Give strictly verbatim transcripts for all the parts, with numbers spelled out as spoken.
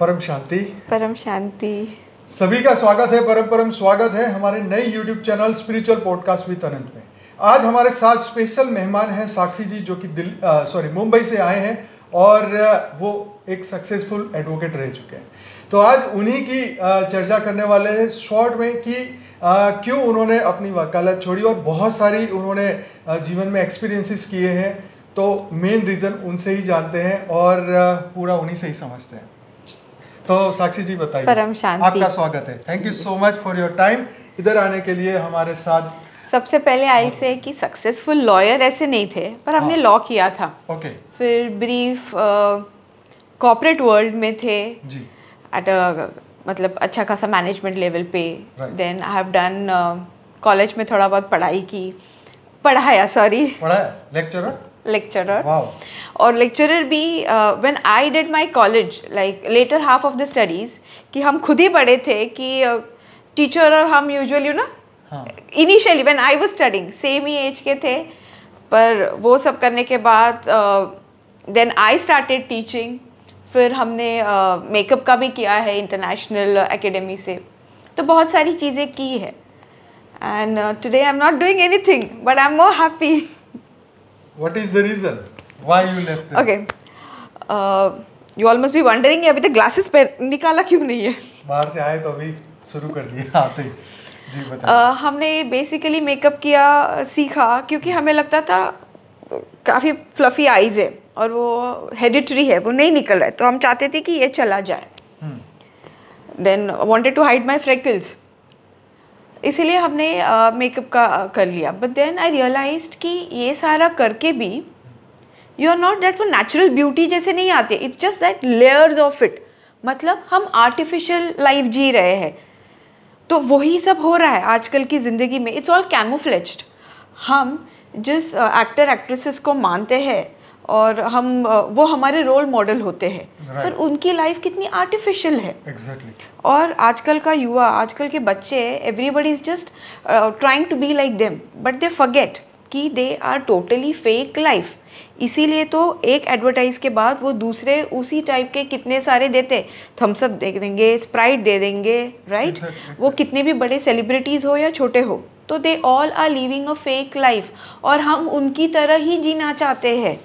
परम शांति परम शांति सभी का स्वागत है, परम परम स्वागत है हमारे नए YouTube channel spiritual podcast with Anant में। आज हमारे साथ स्पेशल मेहमान हैं साक्षी जी, जो कि दिल सॉरी मुंबई से आए हैं और वो एक सक्सेसफुल एडवोकेट रह चुके हैं। तो आज उन्हीं की चर्चा करने वाले हैं शॉर्ट में कि क्यों उन्होंने अपनी वकालत छोड़ी और बहुत सारी उन्होंने जीवन में एक्सपीरियंसेस किए हैं। तो मेन रीज़न उनसे ही जानते हैं और पूरा उन्हीं से ही समझते हैं। तो साक्षी जी बताइए, परम शांति आपका स्वागत है। Thank you so much for your time इधर आने के लिए हमारे साथ। सबसे पहले आई से कि सक्सेसफुल लॉयर ऐसे नहीं थे, पर हमने लॉ किया था। ओके। फिर ब्रीफ कॉर्पोरेट वर्ल्ड में थे जी, एट मतलब अच्छा खासा मैनेजमेंट लेवल पे। Then I have done college में थोड़ा बहुत पढ़ाई की पढ़ाया सॉरी पढ़ाया लेक्चरर लेक्चरर और लेक्चरर भी when I did my college like letter half of the studies कि हम खुद ही पढ़े थे कि टीचर uh, और हम यूजुअली ना initially when I was studying same ही एज के थे। पर वो सब करने के बाद देन आई स्टार्टेड टीचिंग। फिर हमने मेकअप uh, का भी किया है इंटरनेशनल एकेडमी से, तो बहुत सारी चीज़ें की है। And today I am not doing anything but I am more happy. What is the reason why you left? Okay, you all must be wondering अभी तक ग्लासेस निकाला क्यों नहीं है। बाहर से आए तो अभी शुरू कर दिया आते ही। Uh, हमने बेसिकली मेकअप किया, सीखा, क्योंकि हमें लगता था काफ़ी फ्लफी आइज़ है और वो हेरिडिटरी है, वो नहीं निकल रहा है, तो हम चाहते थे कि ये चला जाए। Then wanted to hide my freckles, इसीलिए हमने मेकअप uh, का uh, कर लिया। बट देन आई रियलाइज्ड कि ये सारा करके भी यू आर नॉट दैट, वो नेचुरल ब्यूटी जैसे नहीं आते। It's just that layers of it, मतलब हम आर्टिफिशियल लाइफ जी रहे हैं। तो वही सब हो रहा है आजकल की ज़िंदगी में। It's all camouflaged. हम जिस एक्टर एक्ट्रेसेस को मानते हैं और हम वो हमारे रोल मॉडल होते हैं, right. पर उनकी लाइफ कितनी आर्टिफिशियल है। exactly. और आजकल का युवा, आजकल के बच्चे, everybody is just trying to be like them, but they forget कि they are totally fake life. इसीलिए तो एक एडवर्टाइज़ के बाद वो दूसरे उसी टाइप के कितने सारे देते, थम्सअप दे देंगे, स्प्राइट दे देंगे, राइट right? exactly. वो कितने भी बड़े सेलिब्रिटीज़ हो या छोटे हो, तो they all are living a fake life और हम उनकी तरह ही जीना चाहते हैं।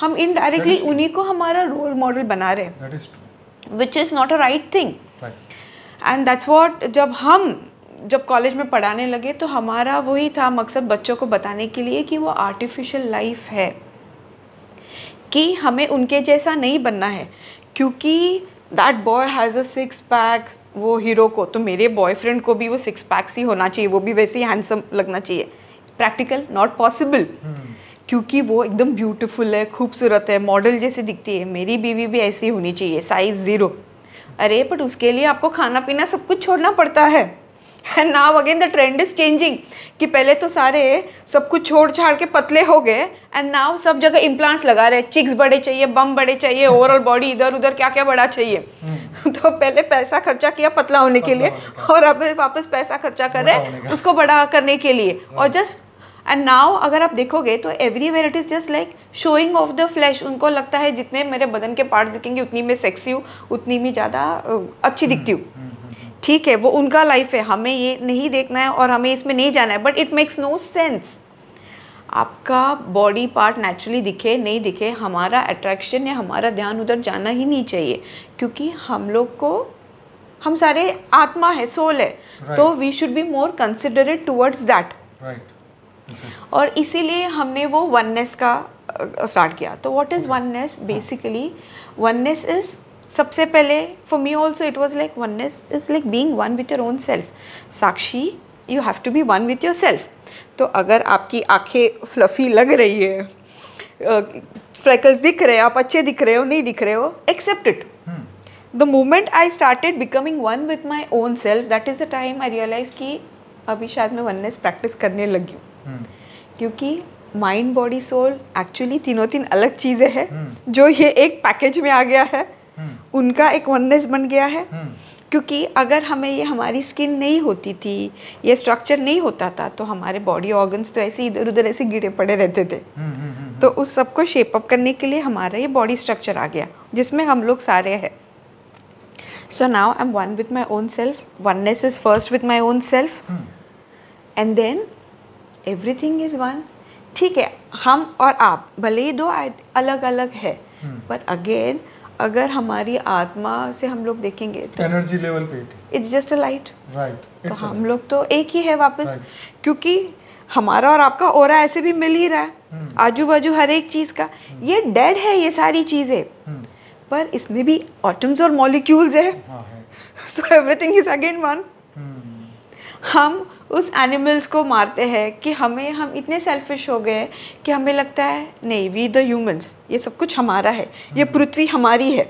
हम इनडायरेक्टली उन्हीं को हमारा रोल मॉडल बना रहे हैं, which is not a right thing. And that's what, जब हम जब कॉलेज में पढ़ाने लगे तो हमारा वही था मकसद, बच्चों को बताने के लिए कि वो आर्टिफिशियल लाइफ है, कि हमें उनके जैसा नहीं बनना है। क्योंकि that boy has a six pack, वो हीरो को, तो मेरे बॉयफ्रेंड को भी वो सिक्स पैक्स ही होना चाहिए, वो भी वैसे ही हैंडसम लगना चाहिए। प्रैक्टिकल नॉट पॉसिबल, क्योंकि वो एकदम ब्यूटीफुल है, खूबसूरत है, मॉडल जैसे दिखती है। मेरी बीवी भी ऐसी होनी चाहिए, साइज़ ज़ीरो। अरे बट उसके लिए आपको खाना पीना सब कुछ छोड़ना पड़ता है। And now again the trend is changing कि पहले तो सारे सब कुछ छोड़ छाड़ के पतले हो गए, एंड नाउ सब जगह इम्प्लांट्स लगा रहे, चिक्स बड़े चाहिए, बम बड़े चाहिए, ओवरऑल बॉडी इधर उधर क्या क्या बड़ा चाहिए। तो पहले पैसा खर्चा किया पतला होने के लिए और अब वापस पैसा खर्चा कर रहे हैं उसको बड़ा करने के लिए। और जस्ट एंड नाउ अगर आप देखोगे तो everywhere it is just like showing off the flash. उनको लगता है जितने मेरे बदन के पार्ट्स दिखेंगे उतनी मैं सेक्सी हूँ, उतनी मैं ज़्यादा अच्छी दिखती हूँ। ठीक है, वो उनका लाइफ है, हमें ये नहीं देखना है और हमें इसमें नहीं जाना है। But it makes no sense. आपका बॉडी पार्ट नेचुरली दिखे नहीं दिखे, हमारा अट्रैक्शन या हमारा ध्यान उधर जाना ही नहीं चाहिए, क्योंकि हम लोग को, हम सारे आत्मा है, सोल है, right. तो we should be more considerate towards that, right. और इसीलिए हमने वो वननेस का स्टार्ट किया। तो what is oneness? Basically oneness is, सबसे पहले for me also it was like oneness is like being one with your own self. Sakshi, you have to be one with your self. तो अगर आपकी आंखें fluffy लग रही है, फ्रेकल्स दिख रहे हैं, आप अच्छे दिख रहे हो, नहीं दिख रहे हो, accept it. The moment I started becoming one with my own self, that is the time I realise कि अभी शायद मैं वननेस प्रैक्टिस करने लगी हूँ। hmm. क्योंकि माइंड बॉडी सोल एक्चुअली तीनों तीन अलग चीज़ें हैं, hmm. जो ये एक पैकेज में आ गया है, उनका एक वननेस बन गया है। क्योंकि अगर हमें ये, हमारी स्किन नहीं होती थी, ये स्ट्रक्चर नहीं होता था, तो हमारे बॉडी ऑर्गन्स तो ऐसे इधर उधर ऐसे गिरे पड़े रहते थे। तो उस सबको शेप अप करने के लिए हमारा ये बॉडी स्ट्रक्चर आ गया, जिसमें हम लोग सारे हैं। So now I'm one with my own self. Oneness is first with my own self. Hmm. And then everything is one. ठीक है, हम और आप भले ही दो अलग अलग है, बट hmm. अगेन अगर हमारी आत्मा से हम लोग देखेंगे तो एनर्जी लेवल पे it's just a light, right? तो हम लोग तो एक ही है वापस, right. क्योंकि हमारा और आपका ओरा ऐसे भी मिल ही रहा है, hmm. आजू बाजू हर एक चीज़ का, hmm. ये डेड है ये सारी चीज़ें, hmm. पर इसमें भी एटम्स और मॉलिक्यूल्स है, so everything is again one. हम उस एनिमल्स को मारते हैं कि हमें हम इतने सेल्फिश हो गए कि हमें लगता है नहीं, वी द ह्यूमंस ये सब कुछ हमारा है, ये पृथ्वी हमारी है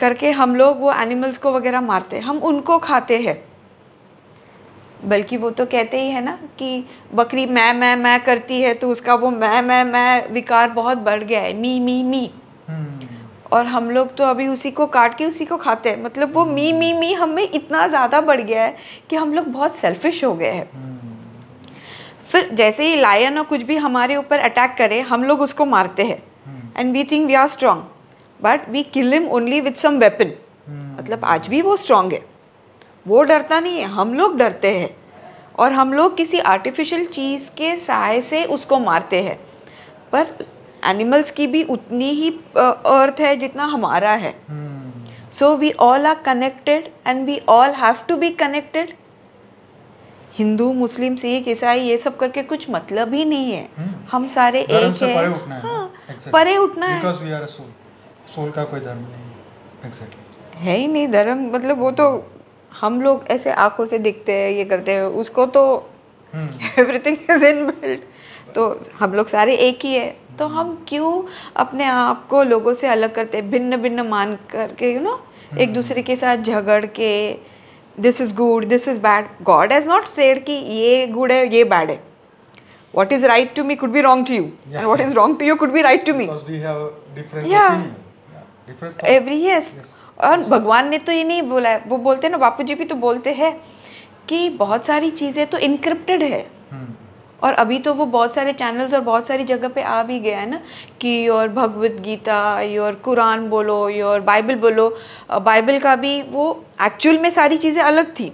करके हम लोग वो एनिमल्स को वगैरह मारते हैं, हम उनको खाते हैं. बल्कि वो तो कहते ही है ना कि बकरी मैं मैं मैं करती है, तो उसका वो मैं मैं मैं विकार बहुत बढ़ गया है, मी मी मी. और हम लोग तो अभी उसी को काट के उसी को खाते हैं. मतलब वो मी मी मी हमें इतना ज़्यादा बढ़ गया है कि हम लोग बहुत सेल्फिश हो गए हैं. hmm. फिर जैसे ही लायन और कुछ भी हमारे ऊपर अटैक करे, हम लोग उसको मारते हैं and we think we are strong, but we kill him only with some weapon. मतलब आज भी वो स्ट्रांग है, वो डरता नहीं है, हम लोग डरते हैं और हम लोग किसी आर्टिफिशियल चीज़ के सहाय से उसको मारते हैं. पर एनिमल्स की भी उतनी ही अर्थ है जितना हमारा है. So we all are connected and we all have to be connected. Hindu Muslim Sikh ईसाई ये सब करके कुछ मतलब ही नहीं है. hmm. हम सारे एक हैं. परे उठना है, हाँ, exactly. परे उठना है. Because we are a soul. Soul का कोई धर्म नहीं exactly. है ही नहीं धर्म. मतलब वो तो हम लोग ऐसे आंखों से दिखते हैं, ये करते हैं, उसको तो एवरीथिंग इज इनबिल्ट. तो हम लोग सारे एक ही है, तो हम क्यों अपने आप को लोगों से अलग करते, भिन्न भिन्न मान करके, यू नो, एक दूसरे के साथ झगड़ के, this is good this is bad. God has not said कि ये गुड है ये बैड है. What is right to me could be wrong to you and what is wrong to you could be right to me. Every yes. और भगवान ने तो ये नहीं बोला है. वो बोलते हैं ना, बापू जी भी तो बोलते हैं कि बहुत सारी चीज़ें तो इनक्रिप्टेड है. और अभी तो वो बहुत सारे चैनल्स और बहुत सारी जगह पे आ भी गया है ना कि your Bhagavad Gita, your Quran बोलो, योर बाइबल बोलो. बाइबल का भी वो एक्चुअल में सारी चीज़ें अलग थी,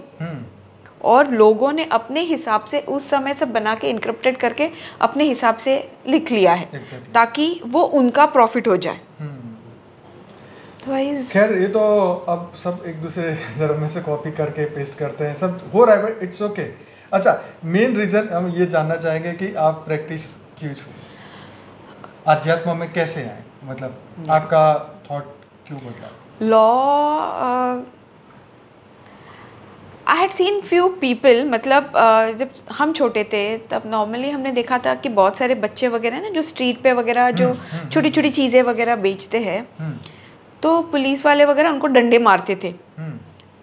और लोगों ने अपने हिसाब से उस समय सब बना के इनक्रिप्टेड करके अपने हिसाब से लिख लिया है, exactly. ताकि वो उनका प्रॉफिट हो जाए. खैर ये तो अब सब एक दूसरे धर्म में से कॉपी करके पेस्ट करते हैं, सब हो रहा है, बट इट्स ओके. अच्छा, मेन रीज़न हम ये जानना चाहेंगे कि आप प्रैक्टिस क्यों छोड़ी, आध्यात्म में कैसे आए, मतलब आपका थॉट क्यों बदला. Law I had seen few people. मतलब uh, जब हम छोटे थे तब नॉर्मली हमने देखा था कि बहुत सारे बच्चे वगैरह ना जो स्ट्रीट पे वगैरह जो छोटी छोटी चीज़ें वगैरह बेचते हैं, तो पुलिस वाले वगैरह उनको डंडे मारते थे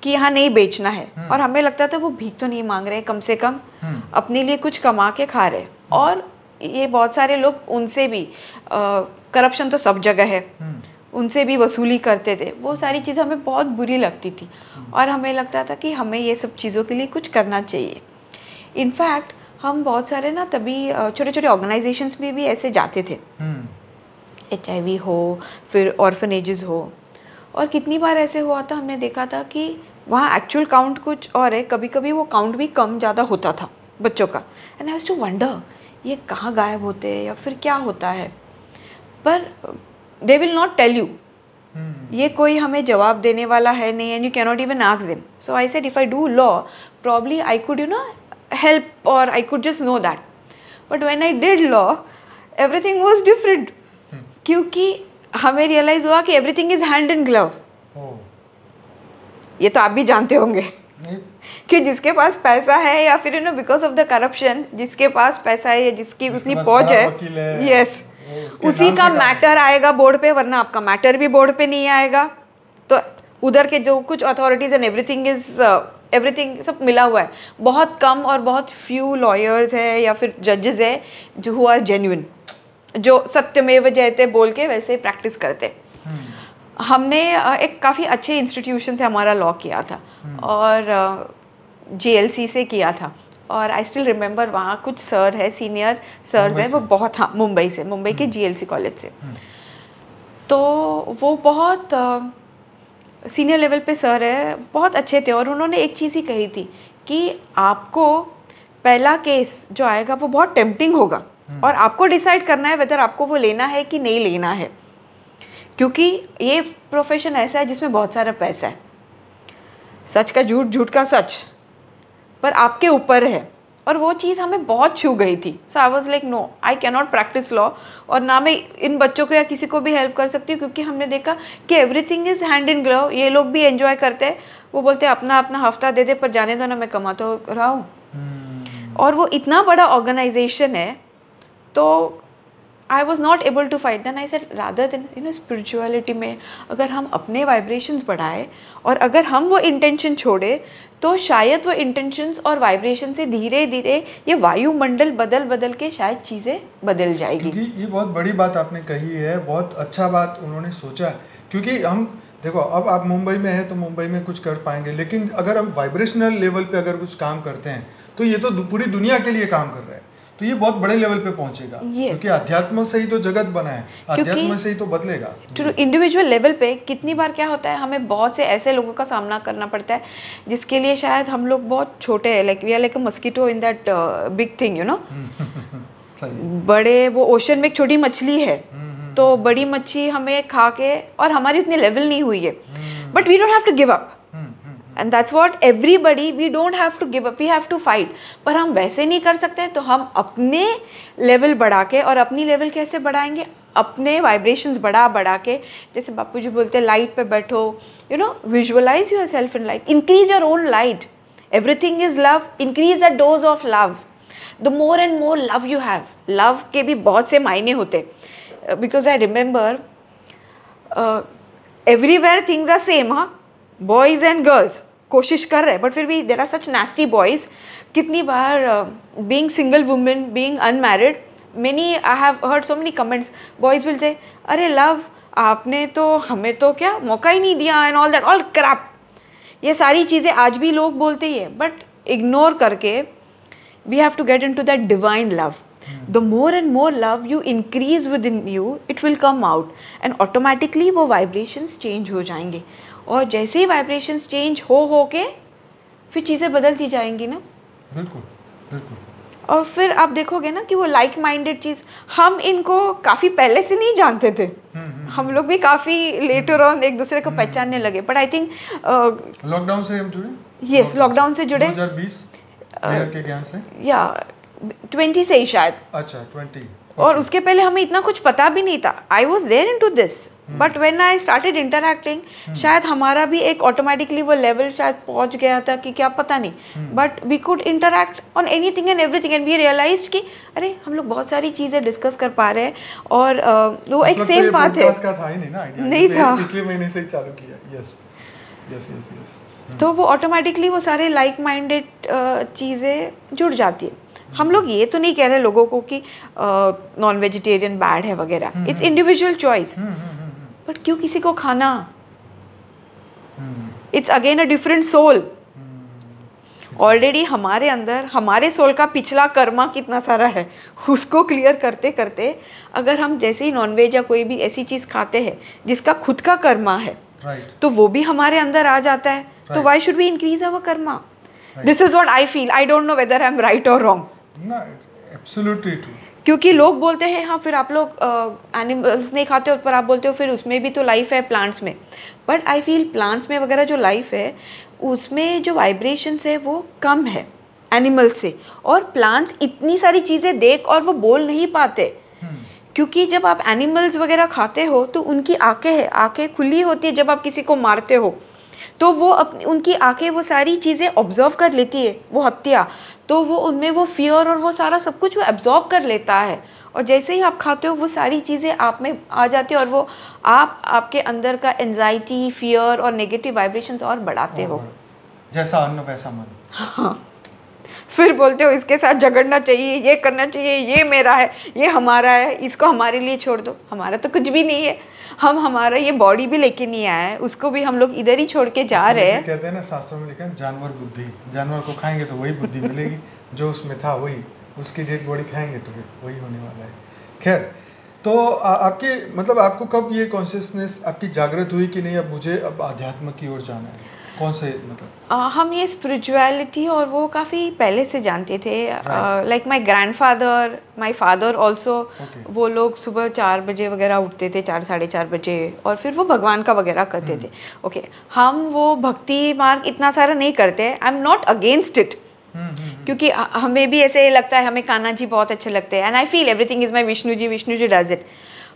कि यहाँ नहीं बेचना है. hmm. और हमें लगता था वो भीख तो नहीं मांग रहे, कम से कम hmm. अपने लिए कुछ कमा के खा रहे. hmm. और ये बहुत सारे लोग उनसे भी, करप्शन तो सब जगह है, hmm. उनसे भी वसूली करते थे. वो सारी चीज़ हमें बहुत बुरी लगती थी, hmm. और हमें लगता था कि हमें ये सब चीज़ों के लिए कुछ करना चाहिए. इनफैक्ट हम बहुत सारे ना तभी छोटे छोटे ऑर्गेनाइजेशंस में भी ऐसे जाते थे, एच आई वी हो, फिर ऑर्फनेजेस हो. और कितनी बार ऐसे हुआ था, हमने देखा था कि वहाँ एक्चुअल काउंट कुछ और है, कभी कभी वो काउंट भी कम ज़्यादा होता था बच्चों का. And I was to wonder ये कहाँ गायब होते हैं या फिर क्या होता है. पर they will not tell you, ये कोई हमें जवाब देने वाला है नहीं, and you can not even ask them. So I said if I do law probably I could you know help और I could just know that. But when I did law everything was different, क्योंकि हमें realise हुआ कि everything is hand and glove. ये तो आप भी जानते होंगे कि जिसके पास पैसा है या फिर you know because of the corruption जिसके पास पैसा है या जिसकी उतनी पहुंच है, यस, उसी का मैटर आएगा बोर्ड पे, वरना आपका मैटर भी बोर्ड पे नहीं आएगा. तो उधर के जो कुछ authorities and everything is everything सब मिला हुआ है. बहुत कम और बहुत फ्यू लॉयर्स है या फिर जजेस है जो हु आर जेन्युइन, जो सत्यमेव जयते बोल के वैसे प्रैक्टिस करते. हमने एक काफ़ी अच्छे इंस्टीट्यूशन से हमारा लॉ किया था और जीएलसी से किया था. और आई स्टिल रिमेंबर वहाँ कुछ सर है, सीनियर सर्स हैं, वो बहुत, हाँ, मुंबई से, मुंबई के जीएलसी कॉलेज से. तो वो बहुत सीनियर लेवल पे सर है, बहुत अच्छे थे, और उन्होंने एक चीज़ ही कही थी कि आपको पहला केस जो आएगा वो बहुत टेम्पटिंग होगा और आपको डिसाइड करना है वेदर आपको वो लेना है कि नहीं लेना है, क्योंकि ये प्रोफेशन ऐसा है जिसमें बहुत सारा पैसा है। सच का झूठ, झूठ का सच, पर आपके ऊपर है। और वो चीज़ हमें बहुत छू गई थी। So I was like no, I can not practise law, और ना मैं इन बच्चों को या किसी को भी हेल्प कर सकती हूँ, क्योंकि हमने देखा कि everything is hand in glove. ये लोग भी एंजॉय करते हैं, वो बोलते हैं अपना अपना हफ्ता दे दे, पर जाने दो ना, मैं कमा तो रहा हूँ। hmm. और वो इतना बड़ा ऑर्गेनाइजेशन है, तो I was not able to fight. Then I said rather than you know spirituality में अगर हम अपने वाइब्रेशंस बढ़ाए और अगर हम वो इंटेंशन छोड़े तो शायद वो इंटेंशंस और वाइब्रेशन से धीरे धीरे ये वायुमंडल बदल बदल के शायद चीज़ें बदल जाएगी। क्योंकि ये बहुत बड़ी बात आपने कही है, बहुत अच्छा बात उन्होंने सोचा, क्योंकि हम देखो अब आप मुंबई में हैं तो मुंबई में कुछ कर पाएंगे, लेकिन अगर हम वाइब्रेशनल लेवल पे अगर कुछ काम करते हैं तो ये तो पूरी दुनिया के लिए काम कर रहे हैं, तो ये बहुत बड़े लेवल पे पहुंचेगा। yes. क्योंकि अध्यात्म से ही तो जगत बना है, अध्यात्म से ही तो बदलेगा। तो इंडिविजुअल लेवल पे कितनी बार क्या होता है, हमें बहुत से ऐसे लोगों का सामना करना पड़ता है जिसके लिए शायद हम लोग बहुत छोटे हैं, like we are like a mosquito in that big thing, you know. बड़े वो ओशन में एक छोटी मछली है, तो बड़ी मच्छी हमें खा के, और हमारी उतनी लेवल नहीं हुई है, but we don't have to give up. And that's what everybody, we don't have to give up, we have to fight. पर हम वैसे नहीं कर सकते, तो हम अपने लेवल बढ़ा के, और अपनी लेवल कैसे बढ़ाएंगे, अपने वाइब्रेशंस बढ़ा बढ़ा के, जैसे बापू जी बोलते हैं लाइट पे बैठो, you know, visualise your self in light, increase your own light, everything is love, increase the dose of love, the more and more love you have. Love के भी बहुत से मायने होते, because I remember everywhere things are same. हाँ, boys and girls कोशिश कर रहे हैं, बट फिर भी there are such nasty boys. कितनी बार being single women, being unmarried, many I have heard so many comments, boys will say अरे लव आपने तो हमें तो क्या मौका ही नहीं दिया, and all that all crap. ये सारी चीज़ें आज भी लोग बोलते ही हैं, बट इग्नोर करके we have to get into that divine love. The more and more love you increase within you, it will come out, and automatically वो वाइब्रेशंस चेंज हो जाएंगे, और जैसे ही वाइब्रेशंस चेंज हो हो के फिर चीज़ें बदलती जाएंगी ना। बिल्कुल बिल्कुल। और फिर आप देखोगे ना कि वो लाइक माइंडेड चीज़, हम इनको काफ़ी पहले से नहीं जानते थे, हम लोग भी काफ़ी लेटर ऑन एक दूसरे को पहचानने लगे, बट आई थिंक लॉकडाउन से हम जुड़े। यस, लॉकडाउन से जुड़े दो हज़ार बीस के ज्ञान से, या ट्वेंटी से ही शायद। अच्छा, ट्वेंटी। और उसके पहले हमें इतना कुछ पता भी नहीं था। I was there into this, but when I started interacting, शायद हमारा भी एक ऑटोमेटिकली वो लेवल शायद पहुंच गया था कि क्या पता नहीं, but we could interact on anything and everything, and we realised कि अरे हम लोग बहुत सारी चीज़ें डिस्कस कर पा रहे हैं, और uh, वो एक सेम बात है। नहीं था, पिछले महीने से चालू किया। Yes yes yes yes. तो वो ऑटोमेटिकली वो सारे लाइक माइंडेड चीज़ें जुड़ जाती है। हम लोग ये तो नहीं कह रहे लोगों को कि नॉन वेजिटेरियन बैड है वगैरह, इट्स इंडिविजुअल चॉइस, बट क्यों किसी को खाना, it's again a different soul. Already हमारे अंदर हमारे सोल का पिछला कर्मा कितना सारा है, उसको क्लियर करते करते अगर हम जैसे ही नॉनवेज या कोई भी ऐसी चीज़ खाते हैं जिसका खुद का कर्मा है, right. तो वो भी हमारे अंदर आ जाता है, right. तो why should we increase our karma? This is what I feel. I don't know whether I am right और रॉन्ग। Absolutely true. क्योंकि लोग बोलते हैं हाँ फिर आप लोग एनिमल्स uh, नहीं खाते हो, पर आप बोलते हो फिर उसमें भी तो लाइफ है प्लांट्स में, बट आई फील प्लांट्स में वगैरह जो लाइफ है उसमें जो वाइब्रेशंस है वो कम है एनिमल से, और प्लांट्स इतनी सारी चीज़ें देख और वो बोल नहीं पाते। hmm. क्योंकि जब आप एनिमल्स वगैरह खाते हो तो उनकी आँखें हैं, आँखें खुली होती है, जब आप किसी को मारते हो तो वो अपनी उनकी आंखें वो सारी चीज़ें ऑब्जर्व कर लेती है, वो हत्या, तो वो उनमें वो फियर और वो सारा सब कुछ वो एब्जॉर्व कर लेता है, और जैसे ही आप खाते हो वो सारी चीज़ें आप में आ जाती है, और वो आप आपके अंदर का एंजाइटी, फियर और नेगेटिव वाइब्रेशंस और बढ़ाते हो। जैसा अन्न वैसा मन। हाँ, फिर बोलते हो इसके साथ झगड़ना चाहिए, ये करना चाहिए, ये मेरा है, ये हमारा है, इसको हमारे लिए छोड़ दो। हमारा तो कुछ भी नहीं है, हम हमारा ये बॉडी भी लेके नहीं आया है, उसको भी हम लोग इधर ही छोड़ के जा रहे हैं। कहते हैं ना शास्त्रों में लिखा है जानवर बुद्धि, जानवर को खाएंगे तो वही बुद्धि मिलेगी जो उसमें था, वही उसकी डेड बॉडी खाएंगे तो वही होने वाला है। खैर तो आ, आपके मतलब आपको कब ये कॉन्शियसनेस आपकी जागृत हुई कि नहीं अब मुझे अब आध्यात्म की ओर जाना है? कौन से मतलब आ, हम ये स्पिरिचुअलिटी और वो काफ़ी पहले से जानते थे, like my grandfather, my father also, वो लोग सुबह चार बजे वगैरह उठते थे, चार साढ़े चार बजे, और फिर वो भगवान का वगैरह करते थे. Okay okay. हम वो भक्ति मार्ग इतना सारा नहीं करते. I am not against it, क्योंकि हमें भी ऐसे लगता है, हमें कान्हा जी बहुत अच्छे लगते हैं and I feel everything is my Vishnu ji, Vishnu ji does it.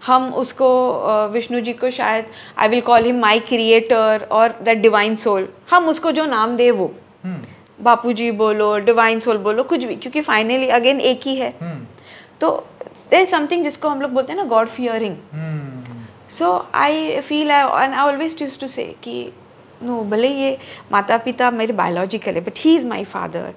हम उसको विष्णु जी को शायद I will call him my creator और दैट डिवाइन सोल, हम उसको जो नाम दे वो hmm. बापू जी बोलो, डिवाइन सोल बोलो, कुछ भी, क्योंकि फाइनली अगेन एक ही है. hmm. तो देयर इज समथिंग जिसको हम लोग बोलते हैं ना god fearing. So I feel I and I always use to say कि नो, भले ये माता पिता मेरे बायोलॉजिकल है but he is my father,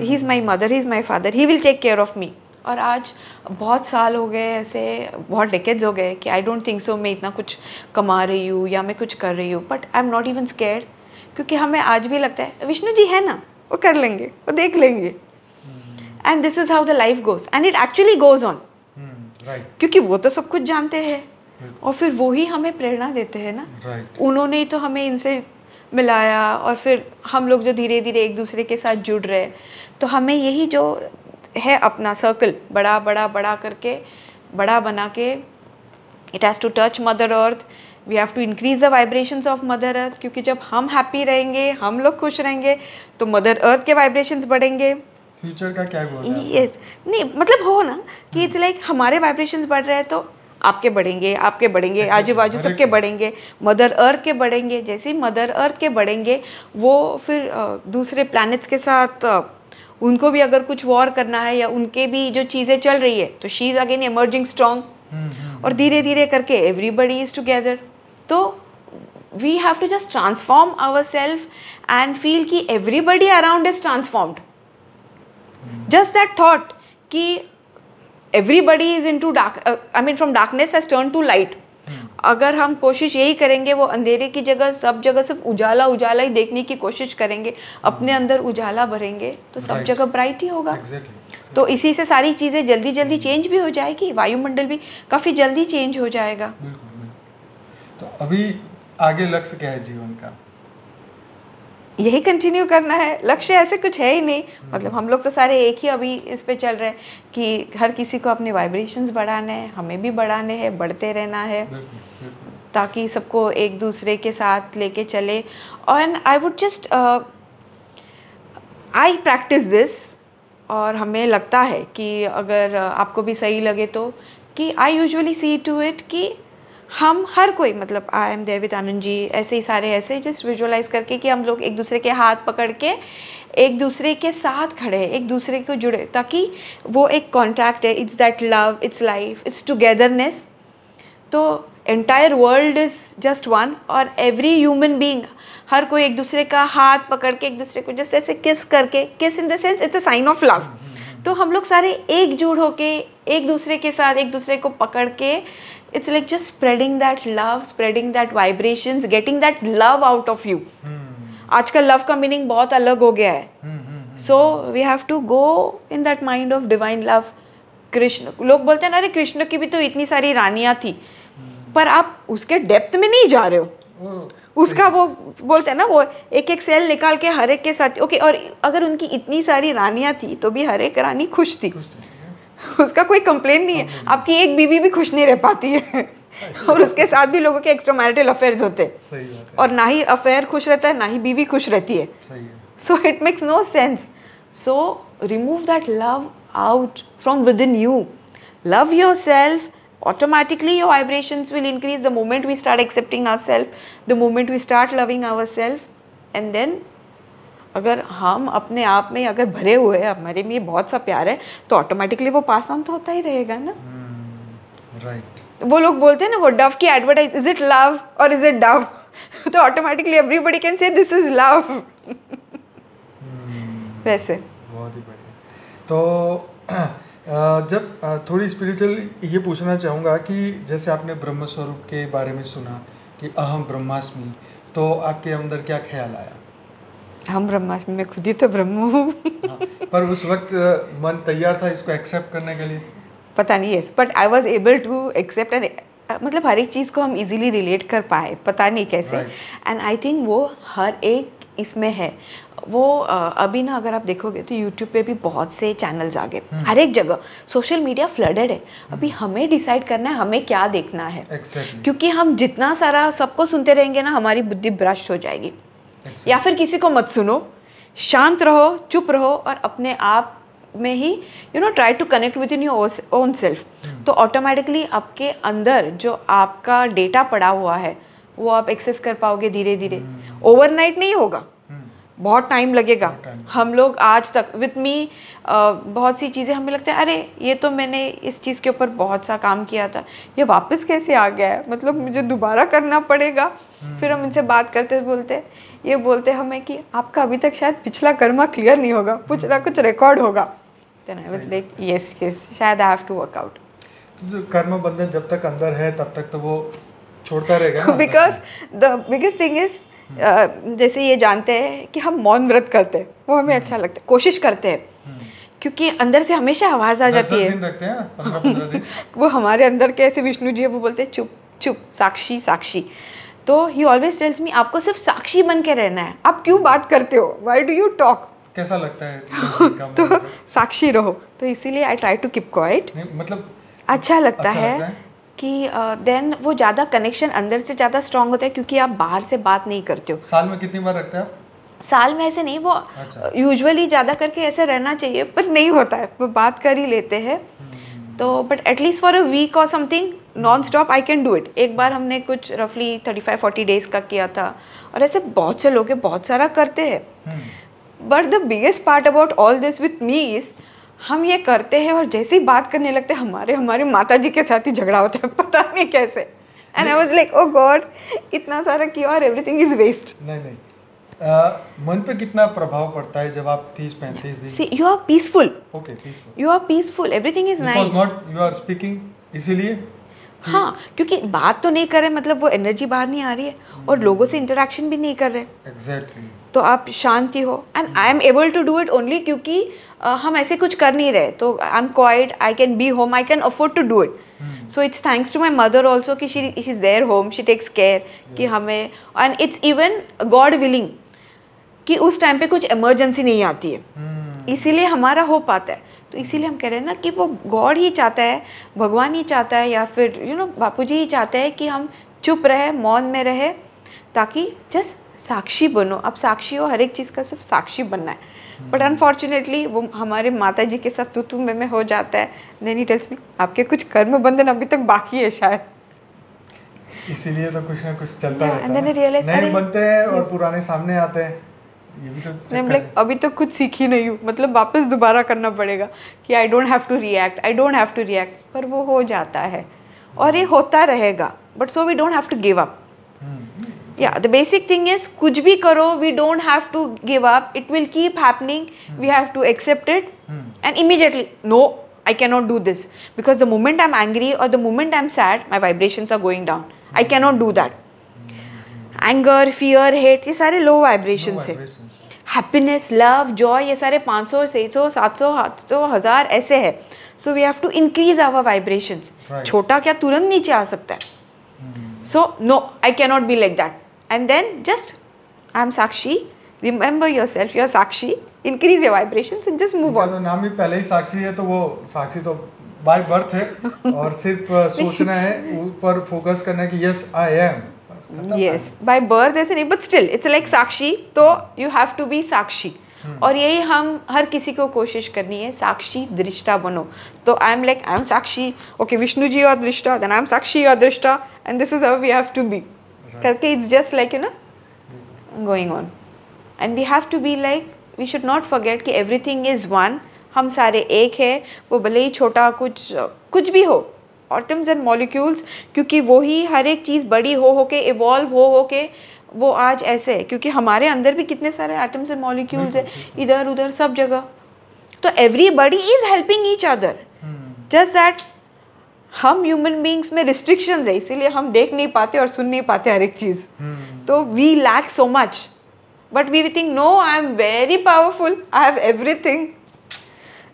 he is my mother, he is my father, he will take care of me. और आज बहुत साल हो गए ऐसे, बहुत डेकेड्स हो गए कि आई डोंट थिंक सो मैं इतना कुछ कमा रही हूँ या मैं कुछ कर रही हूँ, but I am not even scared, क्योंकि हमें आज भी लगता है विष्णु जी है ना, वो कर लेंगे, वो देख लेंगे. And this is how the life goes and it actually goes on, क्योंकि वो तो सब कुछ जानते हैं और फिर वो ही हमें प्रेरणा देते हैं ना. right. उन्होंने ही तो हमें इनसे मिलाया और फिर हम लोग जो धीरे धीरे एक दूसरे के साथ जुड़ रहे, तो हमें यही जो है अपना सर्कल बड़ा बड़ा बड़ा करके बड़ा बना के, it has to touch mother earth, we have to increase the vibrations of mother earth, क्योंकि जब हम हैप्पी रहेंगे, हम लोग खुश रहेंगे, तो मदर अर्थ के वाइब्रेशंस बढ़ेंगे. फ्यूचर का क्या बोलना है? यस, नहीं मतलब हो ना कि इट्स लाइक like, हमारे वाइब्रेशंस बढ़ रहे हैं तो आपके बढ़ेंगे, आपके बढ़ेंगे, आजू बाजू सबके बढ़ेंगे, मदर अर्थ के बढ़ेंगे. जैसे ही मदर अर्थ के बढ़ेंगे, वो फिर दूसरे प्लैनेट्स के साथ, उनको भी अगर कुछ वॉर करना है या उनके भी जो चीज़ें चल रही है, तो she is again emerging strong, और धीरे धीरे करके एवरीबडी इज़ टुगेदर. तो we have to just transform our self and feel कि everybody around is transformed. Just that thought कि everybody is into dark, I mean from darkness has turn to light. अगर हम कोशिश यही करेंगे, वो अंधेरे की जगह सब जगह सिर्फ उजाला उजाला ही देखने की कोशिश करेंगे, अपने अंदर उजाला भरेंगे, तो सब right. जगह ब्राइट ही होगा. exactly. Exactly. तो इसी से सारी चीज़ें जल्दी जल्दी चेंज भी हो जाएगी, वायुमंडल भी काफ़ी जल्दी चेंज हो जाएगा. बिल्कुल, बिल्कुल. तो अभी आगे लक्ष्य क्या है जीवन का? यही कंटिन्यू करना है. लक्ष्य ऐसे कुछ है ही नहीं, मतलब हम लोग तो सारे एक ही अभी इस पे चल रहे हैं कि हर किसी को अपने वाइब्रेशंस बढ़ाने हैं, हमें भी बढ़ाने हैं, बढ़ते रहना है, ताकि सबको एक दूसरे के साथ लेके चले. And I would just I practice this, और हमें लगता है कि अगर आपको भी सही लगे तो, कि I usually see to it कि हम हर कोई, मतलब I am there with Anand ji, ऐसे ही सारे ऐसे जस्ट विजुअलाइज करके कि हम लोग एक दूसरे के हाथ पकड़ के एक दूसरे के साथ खड़े हैं, एक दूसरे को जुड़े, ताकि वो एक कॉन्टैक्ट है. It's that love, it's life, it's togetherness. तो entire world is just one, और एवरी ह्यूमन बीइंग, हर कोई एक दूसरे का हाथ पकड़ के एक दूसरे को जस्ट ऐसे किस करके, kiss in the sense it's a sign of love. तो हम लोग सारे एकजुट होके एक दूसरे के साथ, एक दूसरे को पकड़ के, it's like just spreading that love, spreading that vibrations, getting that love out of you. आजकल लव का मीनिंग बहुत अलग हो गया है. So we have to go in that mind of divine love. Krishna, लोग बोलते हैं ना, अरे कृष्ण की भी तो इतनी सारी रानियाँ थी, hmm. पर आप उसके डेप्थ में नहीं जा रहे हो. oh. उसका वो बोलते हैं ना, वो एक एक सेल निकाल के हर एक के साथ. ओके okay, और अगर उनकी इतनी सारी रानियाँ थी तो भी हर एक रानी खुश थी, उसका कोई कंप्लेन नहीं है. आपकी एक बीवी भी खुश नहीं रह पाती है और उसके साथ भी लोगों के एक्स्ट्रा मैरिटल अफेयर्स होते हैं, और ना ही अफेयर खुश रहता है, ना ही बीवी खुश रहती है. So it makes no sense. So remove that love out from within you, love your self. Automatically your vibrations will increase the moment we start accepting ourselves, the moment we start loving ourselves. And then अगर हम अपने आप में अगर भरे हुए हैं, हमारे में बहुत सा प्यार है, तो ऑटोमेटिकली वो पास ऑन तो होता ही रहेगा ना. Right hmm, right. वो लोग बोलते हैं ना, वो डव की एडवर्टाइज, इज इट लव और इज इट डव, तो automatically everybody can say this is love. वैसे बहुत ही बढ़िया. तो Uh, जब uh, थोड़ी स्पिरिचुअल ये पूछना चाहूँगा कि जैसे आपने ब्रह्म स्वरूप के बारे में सुना कि अहम ब्रह्मास्मि, तो आपके अंदर क्या ख्याल आया? अहम ब्रह्मास्मि, मैं खुद ही तो ब्रह्म हूँ. हाँ, पर उस वक्त uh, मन तैयार था इसको एक्सेप्ट करने के लिए? पता नहीं, yes, but I was able to accept and मतलब हर एक चीज़ को हम इजीली रिलेट कर पाए, पता नहीं कैसे. एंड आई थिंक वो हर एक इसमें है. वो अभी ना अगर आप देखोगे तो यूट्यूब पे भी बहुत से चैनल्स आ गए, हर एक जगह सोशल मीडिया फ्लडेड है. अभी हमें डिसाइड करना है हमें क्या देखना है, exactly. क्योंकि हम जितना सारा सबको सुनते रहेंगे ना हमारी बुद्धि ब्रश हो जाएगी. exactly. या फिर किसी को मत सुनो, शांत रहो, चुप रहो और अपने आप में ही you know try to connect within your own self. तो ऑटोमेटिकली आपके अंदर जो आपका डेटा पड़ा हुआ है वो आप एक्सेस कर पाओगे धीरे धीरे. ओवरनाइट नहीं होगा, बहुत टाइम लगेगा. हम लोग आज तक विथ मी बहुत सी चीज़ें हमें लगता है अरे ये तो मैंने इस चीज़ के ऊपर बहुत सा काम किया था, ये वापस कैसे आ गया है, मतलब मुझे दोबारा करना पड़ेगा. फिर हम इनसे बात करते बोलते ये बोलते हमें कि आपका अभी तक शायद पिछला कर्मा क्लियर नहीं होगा, कुछ ना कुछ रिकॉर्ड होगा. Then I was like yes yes शायद I have to work out. तो कर्म बंधन जब तक अंदर है तब तक तो वो छोड़ता रहेगा. Because the biggest thing is Uh, जैसे ये जानते हैं कि हम मौन व्रत करते हैं, वो हमें अच्छा लगता है, कोशिश करते हैं क्योंकि अंदर से हमेशा आवाज़ आ जाती है, दिन रखते हैं, पंद्रह दिन. वो हमारे अंदर के ऐसे विष्णु जी है, वो बोलते हैं चुप चुप, साक्षी साक्षी. तो ही ऑलवेज टेल्स मी आपको सिर्फ साक्षी बन के रहना है, आप क्यों बात करते हो, व्हाई डू यू टॉक, कैसा लगता है तो साक्षी रहो. तो इसीलिए I try to keep quiet, मतलब अच्छा लगता है कि देन uh, वो ज़्यादा कनेक्शन अंदर से ज़्यादा स्ट्रांग होता है क्योंकि आप बाहर से बात नहीं करते हो. साल में कितनी बार रखते हैं आप? साल में ऐसे नहीं, वो यूजुअली अच्छा. ज़्यादा करके ऐसे रहना चाहिए पर नहीं होता है, वो बात कर ही लेते हैं. hmm. तो but at least for a week और something non stop I can do it. एक बार हमने कुछ रफली थर्टी फाइव फोर्टी डेज़ का किया था और ऐसे बहुत से लोग बहुत सारा करते हैं. But the biggest part about all this with me is हम ये करते हैं और जैसे ही बात करने लगते हैं हमारे हमारे माताजी के साथ ही झगड़ा होता है, पता नहीं कैसे. And I was like oh god इतना सारा किया और एवरीथिंग इज वेस्ट. नहीं नहीं आ, मन पे कितना प्रभाव पड़ता है जब आप तीस पैंतीस दिन see you are peaceful. Okay peaceful, you are peaceful, everything is nice because not you are speaking. इसीलिए हाँ, क्योंकि बात तो नहीं कर रहे, मतलब वो एनर्जी बाहर नहीं आ रही है और लोगों से इंटरेक्शन भी नहीं कर रहे. एग्जैक्टली. तो आप शांति हो and I am able to do it only क्योंकि हम ऐसे कुछ कर नहीं रहे. तो I am quiet, I can be home, I can afford to do it. So it's thanks to my mother also कि she is there home, she takes care कि हमें. And it's even god willing कि उस time पे कुछ emergency नहीं आती है. hmm. इसीलिए हमारा हो पाता है. तो इसीलिए हम कह रहे हैं ना कि वो गॉड ही चाहता है, भगवान ही चाहता है या फिर यू नो बापूजी ही चाहता है कि हम चुप रहे, मौन में रहे ताकि जस्ट साक्षी बनो. आप साक्षी हो, हर एक चीज़ का सिर्फ साक्षी बनना है. बट अनफॉर्चुनेटली वो हमारे माता जी के साथ तू तू में, में हो जाता है. देन ही टेल्स मी आपके कुछ कर्म बंधन अभी तक बाकी है शायद, इसीलिए तो कुछ ना कुछ चलता yeah, रहता है, रियलाइज नहीं बनते हैं और पुराने सामने आते हैं. ये भी तो like, अभी तो कुछ सीखी नहीं हूँ, मतलब वापस दोबारा करना पड़ेगा कि I don't have to react, I don't have to react, पर वो हो जाता है और ये होता रहेगा. But so we don't have to give up. या द बेसिक थिंग इज कुछ भी करो we don't have to give up. It will keep happening, we have to accept it and immediately no I can not do this because the moment I am angry और the moment I am sad my vibrations are going down. I can not do that. Anger, fear, hate ये सारे low vibration से. Happiness, love, joy ये सारे पाँच सौ, छह सौ, सात सौ, आठ सौ, हज़ार ऐसे है. So we have to increase our vibrations. छोटा क्या तुरंत नीचे आ सकता है. So no I can not be like that and then just I am Sakshi. Remember your self, your साक्षी. Increase your vibrations and just move on. नाम ही पहले ही साक्षी है तो वो साक्षी तो बाय बर्थ है और सिर्फ सोचना है, ऊपर फोकस करना है कि yes I am. Yes by birth ऐसे नहीं, बट स्टिल इट्स लाइक साक्षी. तो यू हैव टू बी साक्षी और यही हम हर किसी को कोशिश करनी है. साक्षी दृष्टा बनो. तो I am like I am Sakshi. Okay Vishnu ji और दृष्टा, देन आई एम साक्षी और दृष्टा and this is how we have to be करके. It's just like you know going on and we have to be like we should not forget कि everything is one. हम सारे एक है. वो भले ही छोटा कुछ कुछ भी हो, एटम्स एंड मॉलिक्यूल्स, क्योंकि वही हर एक चीज़ बड़ी हो हो के इवॉल्व हो हो के वो आज ऐसे है. क्योंकि हमारे अंदर भी कितने सारे एटम्स एंड मॉलिक्यूल्स है इधर उधर सब जगह. तो everybody is helping each other. Just that हम ह्यूमन बींग्स में रिस्ट्रिक्शंस है, इसीलिए हम देख नहीं पाते और सुन नहीं पाते हर एक चीज़. तो we lack so much but we think no I am very powerful, I have everything.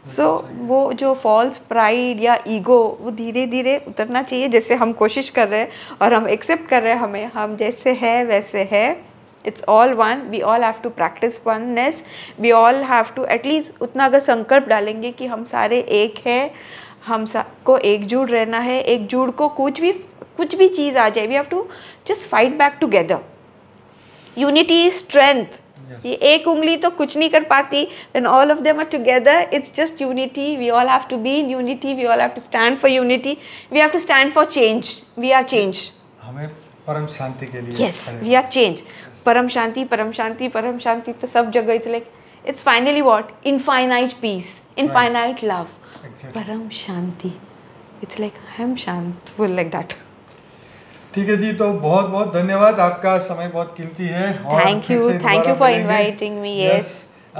So so, वो जो फॉल्स प्राइड या ईगो वो धीरे धीरे उतरना चाहिए. जैसे हम कोशिश कर रहे हैं और हम एक्सेप्ट कर रहे हैं हमें, हम जैसे है वैसे है, it's all one. We all have to practice oneness. We all have to at least उतना अगर संकल्प डालेंगे कि हम सारे एक है, हम सबको एकजुट रहना है. एकजुट को कुछ भी कुछ भी चीज़ आ जाए, we have to just fight back together. Unity is strength. ये एक उंगली तो कुछ नहीं कर पाती. When all of them are together it's just unity. We all have to be in unity. We all have to stand for unity. We have to stand for change. We are change. हमें परम शांति के लिए. Yes, we are change. परम शांति, परम शांति, परम शांति तो सब जगह. It's like it's finally what infinite peace, infinite love, परम शांति. इट्स लाइक आई एम शांतफुल लाइक दैट. ठीक है जी, तो बहुत बहुत धन्यवाद. आपका समय बहुत कीमती है. Thank you, thank you for inviting me. Yes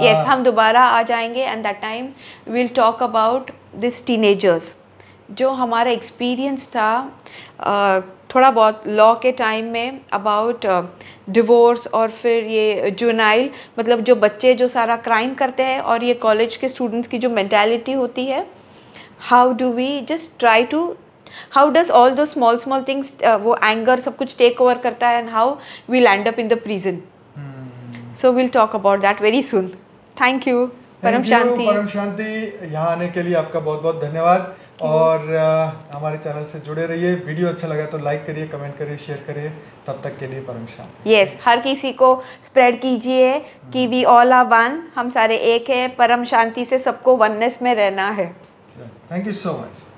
yes, हम दोबारा आ जाएंगे and that time we will talk about this teenagers. जो हमारा एक्सपीरियंस था uh, थोड़ा बहुत लॉ के टाइम में अबाउट डिवोर्स uh, और फिर ये जुवेनाइल, मतलब जो बच्चे जो सारा क्राइम करते हैं, और ये कॉलेज के स्टूडेंट्स की जो मेंटालिटी होती है. How do we just try to How does all those small small things, uh, वो anger सब कुछ take over करता है, and how we'll end up in the prison. Hmm. So we'll talk about that very soon. Thank you. परम शांति. परम शांति, यहाँ आने के लिए आपका बहुत बहुत धन्यवाद. और uh, हमारे चैनल से जुड़े रहिए. वीडियो अच्छा लगा तो लाइक करिए, कमेंट करिए, शेयर करिए. तब तक के लिए परम शांति. यस, yes, हर किसी को स्प्रेड कीजिए कि वी ऑल आर वन, हम सारे एक है. परम शांति से सबको वननेस में रहना है. Thank you so much.